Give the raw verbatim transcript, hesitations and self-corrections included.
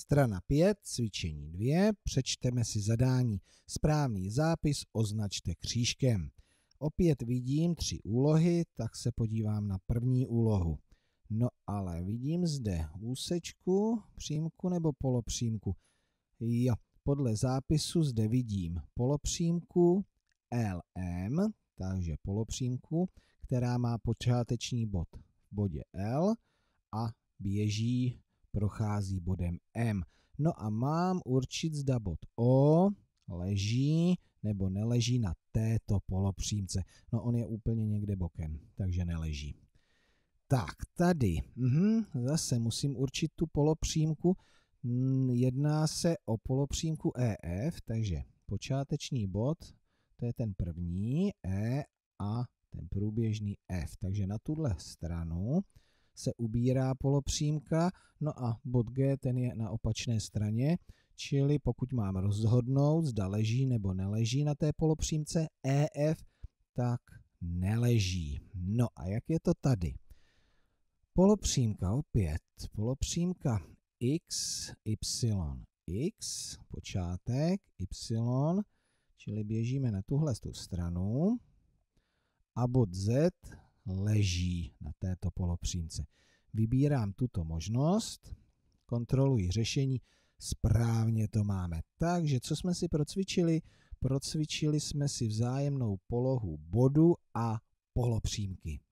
Strana pět, cvičení dvě, přečteme si zadání. Správný zápis označte křížkem. Opět vidím tři úlohy, tak se podívám na první úlohu. No ale vidím zde úsečku, přímku nebo polopřímku. Jo, podle zápisu zde vidím polopřímku L M, takže polopřímku, která má počáteční bod v bodě L a běží, prochází bodem M. No a mám určit, zda bod O leží nebo neleží na této polopřímce. No on je úplně někde bokem, takže neleží. Tak, tady mhm, zase musím určit tu polopřímku. Jedná se o polopřímku E F, takže počáteční bod, to je ten první, E a ten průběžný F. Takže na tuhle stranu se ubírá polopřímka, no a bod G, ten je na opačné straně, čili pokud mám rozhodnout, zda leží nebo neleží na té polopřímce E F, tak neleží. No a jak je to tady? Polopřímka opět, polopřímka X, Y, X, počátek, Y, čili běžíme na tuhle tu stranu a bod Z leží na této polopřímce. Vybírám tuto možnost, kontroluji řešení, správně to máme. Takže co jsme si procvičili? Procvičili jsme si vzájemnou polohu bodu a polopřímky.